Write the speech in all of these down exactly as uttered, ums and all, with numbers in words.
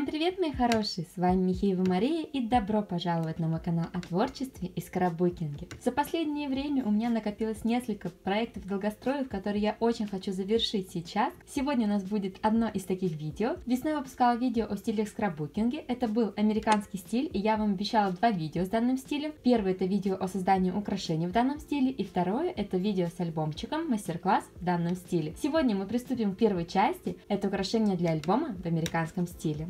Всем привет, мои хорошие! С вами Михеева Мария, и добро пожаловать на мой канал о творчестве и скраббукинге. За последнее время у меня накопилось несколько проектов долгостроев, которые я очень хочу завершить сейчас. Сегодня у нас будет одно из таких видео. Весной выпускала видео о стилях скраббукинге. Это был американский стиль, и я вам обещала два видео с данным стилем. Первое — это видео о создании украшений в данном стиле, и второе — это видео с альбомчиком, мастер-класс в данном стиле. Сегодня мы приступим к первой части. Это украшения для альбома в американском стиле.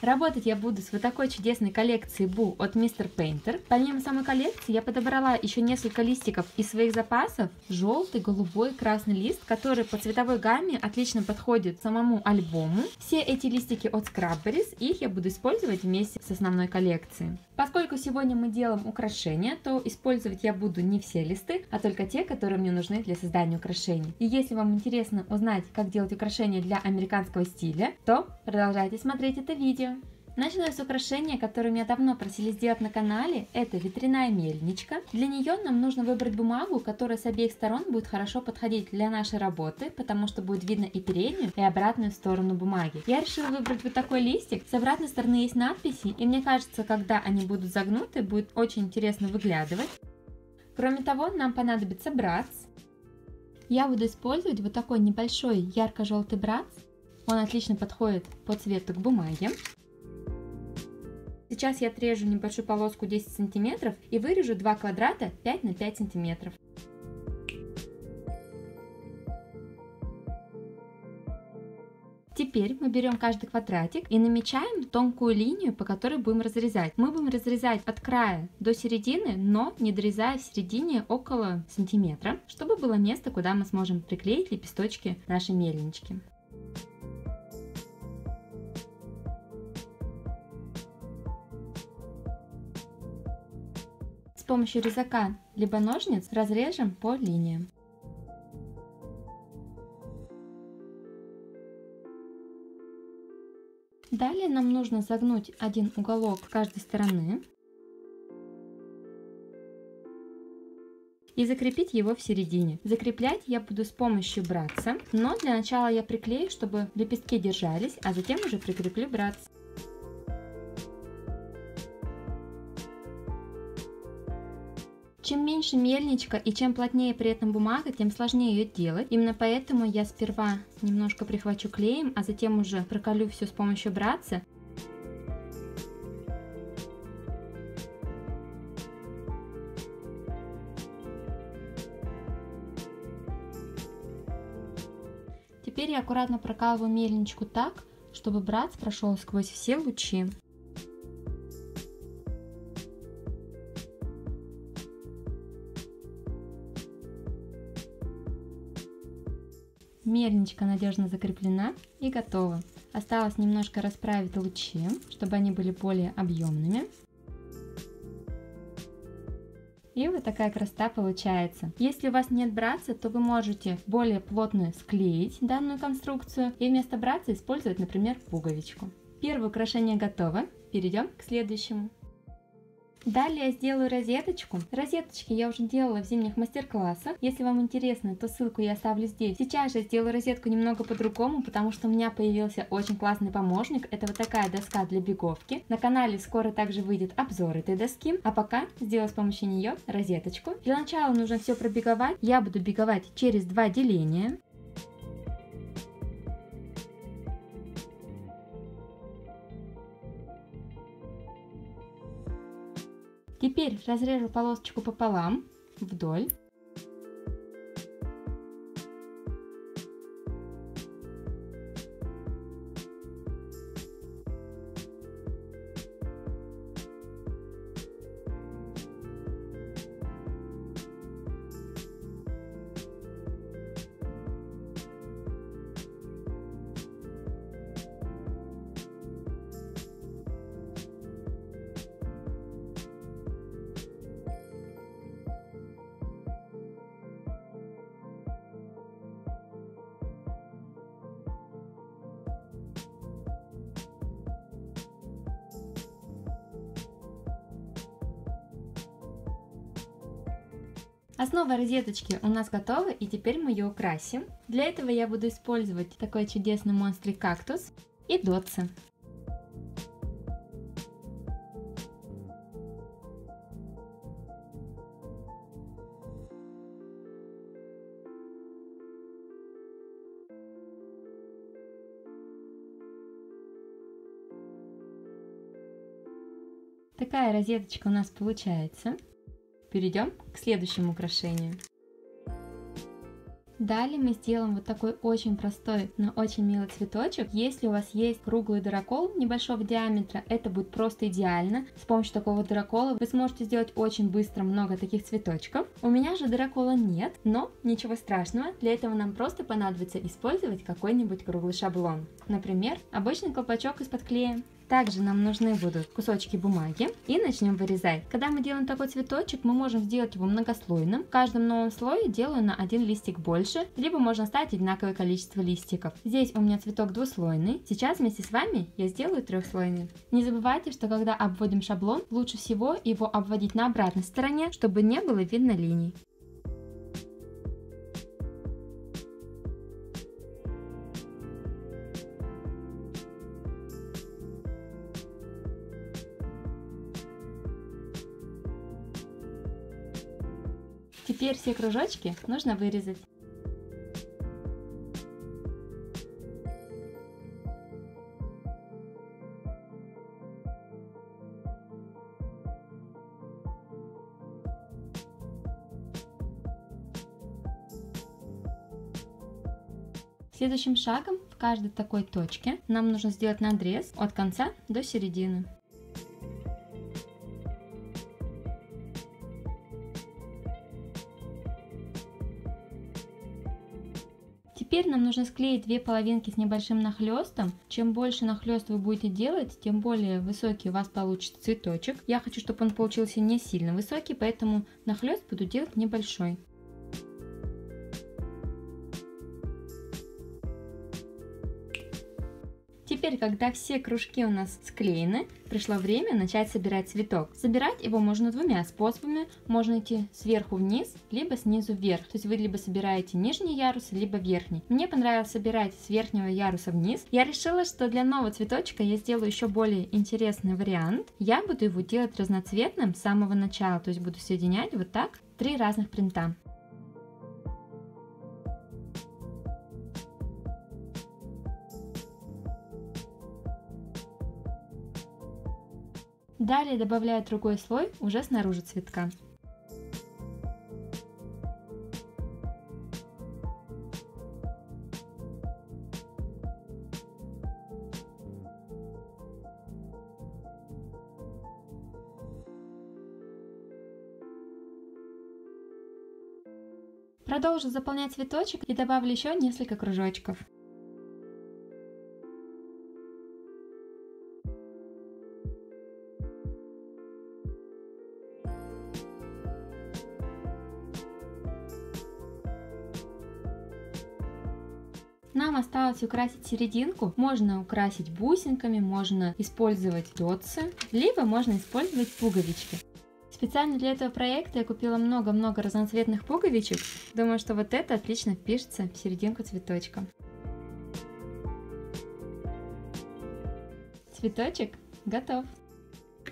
Работать я буду с вот такой чудесной коллекции Boo от мистер Painter. Помимо самой коллекции я подобрала еще несколько листиков из своих запасов. Желтый, голубой, красный лист, который по цветовой гамме отлично подходит самому альбому. Все эти листики от Scrapberry's, их я буду использовать вместе с основной коллекцией. Поскольку сегодня мы делаем украшения, то использовать я буду не все листы, а только те, которые мне нужны для создания украшений. И если вам интересно узнать, как делать украшения для американского стиля, то продолжайте смотреть это видео. Начну с украшения, которое меня давно просили сделать на канале. Это ветряная мельничка. Для нее нам нужно выбрать бумагу, которая с обеих сторон будет хорошо подходить для нашей работы, потому что будет видно и переднюю, и обратную сторону бумаги. Я решила выбрать вот такой листик. С обратной стороны есть надписи, и мне кажется, когда они будут загнуты, будет очень интересно выглядывать. Кроме того, нам понадобится братс. Я буду использовать вот такой небольшой ярко-желтый братс. Он отлично подходит по цвету к бумаге. Сейчас я отрежу небольшую полоску десять сантиметров и вырежу два квадрата пять на пять сантиметров. Теперь мы берем каждый квадратик и намечаем тонкую линию, по которой будем разрезать. Мы будем разрезать от края до середины, но не дорезая в середине около сантиметра, чтобы было место, куда мы сможем приклеить лепесточки нашей мельнички. С помощью резака либо ножниц разрежем по линиям. Далее нам нужно загнуть один уголок с каждой стороны и закрепить его в середине. Закреплять я буду с помощью братца, но для начала я приклею, чтобы лепестки держались, а затем уже прикреплю братц. Чем меньше мельничка и чем плотнее при этом бумага, тем сложнее ее делать. Именно поэтому я сперва немножко прихвачу клеем, а затем уже проколю все с помощью братца. Теперь я аккуратно прокалываю мельничку так, чтобы братц прошел сквозь все лучи. Мельничка надежно закреплена и готова. Осталось немножко расправить лучи, чтобы они были более объемными. И вот такая красота получается. Если у вас нет братца, то вы можете более плотно склеить данную конструкцию и вместо братца использовать, например, пуговичку. Первое украшение готово. Перейдем к следующему. Далее я сделаю розеточку. Розеточки я уже делала в зимних мастер-классах. Если вам интересно, то ссылку я оставлю здесь. Сейчас же я сделаю розетку немного по-другому, потому что у меня появился очень классный помощник. Это вот такая доска для беговки. На канале скоро также выйдет обзор этой доски. А пока сделаю с помощью нее розеточку. Для начала нужно все пробеговать. Я буду беговать через два деления. Теперь разрежу полосочку пополам, вдоль. Основа розеточки у нас готова, и теперь мы ее украсим. Для этого я буду использовать такой чудесный монстрик кактус. и дотсы. Такая розеточка у нас получается. Перейдем к следующему украшению. Далее мы сделаем вот такой очень простой, но очень милый цветочек. Если у вас есть круглый дырокол небольшого диаметра, это будет просто идеально. С помощью такого дырокола вы сможете сделать очень быстро много таких цветочков. У меня же дырокола нет, но ничего страшного. Для этого нам просто понадобится использовать какой-нибудь круглый шаблон. Например, обычный колпачок из-под клея. Также нам нужны будут кусочки бумаги, и начнем вырезать. Когда мы делаем такой цветочек, мы можем сделать его многослойным. В каждом новом слое делаю на один листик больше, либо можно ставить одинаковое количество листиков. Здесь у меня цветок двуслойный. Сейчас вместе с вами я сделаю трехслойный. Не забывайте, что когда обводим шаблон, лучше всего его обводить на обратной стороне, чтобы не было видно линий. Теперь все кружочки нужно вырезать. Следующим шагом в каждой такой точке нам нужно сделать надрез от конца до середины. Теперь нам нужно склеить две половинки с небольшим нахлестом. Чем больше нахлест вы будете делать, тем более высокий у вас получится цветочек. Я хочу, чтобы он получился не сильно высокий, поэтому нахлест буду делать небольшой. Теперь, когда все кружки у нас склеены, пришло время начать собирать цветок. Собирать его можно двумя способами. Можно идти сверху вниз, либо снизу вверх. То есть вы либо собираете нижний ярус, либо верхний. Мне понравилось собирать с верхнего яруса вниз. Я решила, что для нового цветочка я сделаю еще более интересный вариант. Я буду его делать разноцветным с самого начала. То есть буду соединять вот так три разных принта. Далее добавляю другой слой уже снаружи цветка. Продолжу заполнять цветочек и добавлю еще несколько кружочков. Нам осталось украсить серединку. Можно украсить бусинками, можно использовать дотсы, либо можно использовать пуговички. Специально для этого проекта я купила много-много разноцветных пуговичек. Думаю, что вот это отлично впишется в серединку цветочка. Цветочек готов.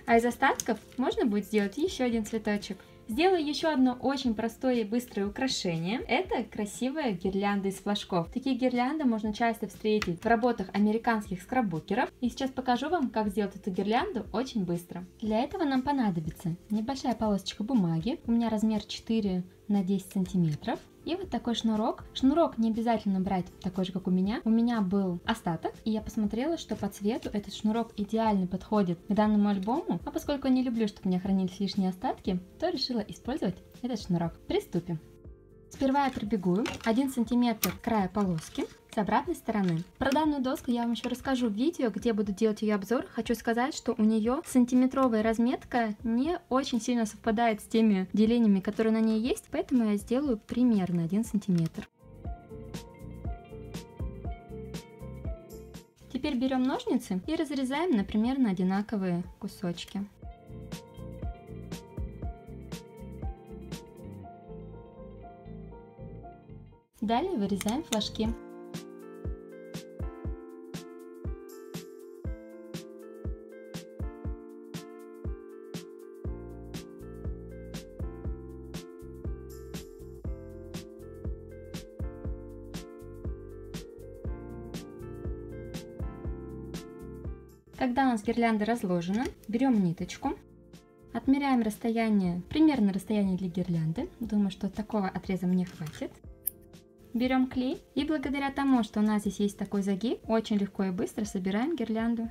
А из остатков можно будет сделать еще один цветочек. Сделаю еще одно очень простое и быстрое украшение. Это красивая гирлянда из флажков. Такие гирлянды можно часто встретить в работах американских скраббукеров. И сейчас покажу вам, как сделать эту гирлянду очень быстро. Для этого нам понадобится небольшая полосочка бумаги. У меня размер четыре на десять сантиметров. И вот такой шнурок. Шнурок не обязательно брать такой же, как у меня. У меня был остаток, и я посмотрела, что по цвету этот шнурок идеально подходит к данному альбому. А поскольку я не люблю, чтобы у меня хранились лишние остатки, то решила использовать этот шнурок. Приступим. Сперва я пробегу один сантиметр края полоски с обратной стороны. Про данную доску я вам еще расскажу в видео, где буду делать ее обзор. Хочу сказать, что у нее сантиметровая разметка не очень сильно совпадает с теми делениями, которые на ней есть, поэтому я сделаю примерно один сантиметр. Теперь берем ножницы и разрезаем на примерно одинаковые кусочки. Далее вырезаем флажки. Когда у нас гирлянда разложена, берем ниточку, отмеряем расстояние, примерно расстояние для гирлянды. Думаю, что такого отреза мне хватит. Берем клей и благодаря тому, что у нас здесь есть такой загиб, очень легко и быстро собираем гирлянду.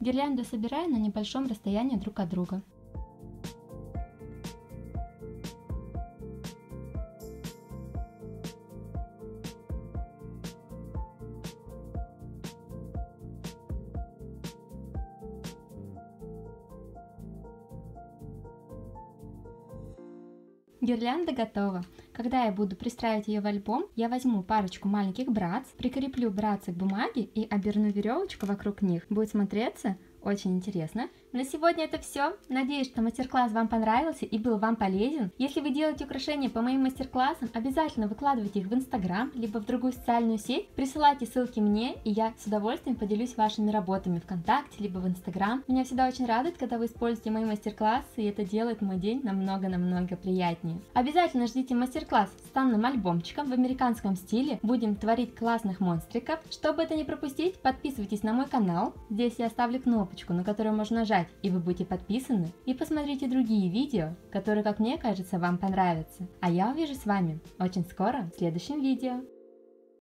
Гирлянду собираю на небольшом расстоянии друг от друга. Гирлянда готова. Когда я буду пристраивать ее в альбом, я возьму парочку маленьких братц, прикреплю братцы к бумаге и оберну веревочку вокруг них. Будет смотреться очень интересно. На сегодня это все. Надеюсь, что мастер-класс вам понравился и был вам полезен. Если вы делаете украшения по моим мастер-классам, обязательно выкладывайте их в Инстаграм, либо в другую социальную сеть. Присылайте ссылки мне, и я с удовольствием поделюсь вашими работами ВКонтакте, либо в Инстаграм. Меня всегда очень радует, когда вы используете мои мастер-классы, и это делает мой день намного-намного приятнее. Обязательно ждите мастер-класс с танным альбомчиком в американском стиле. Будем творить классных монстриков. Чтобы это не пропустить, подписывайтесь на мой канал. Здесь я оставлю кнопочку, на которую можно нажать, и вы будете подписаны, и посмотрите другие видео, которые, как мне кажется, вам понравятся. А я увижу с вами очень скоро в следующем видео.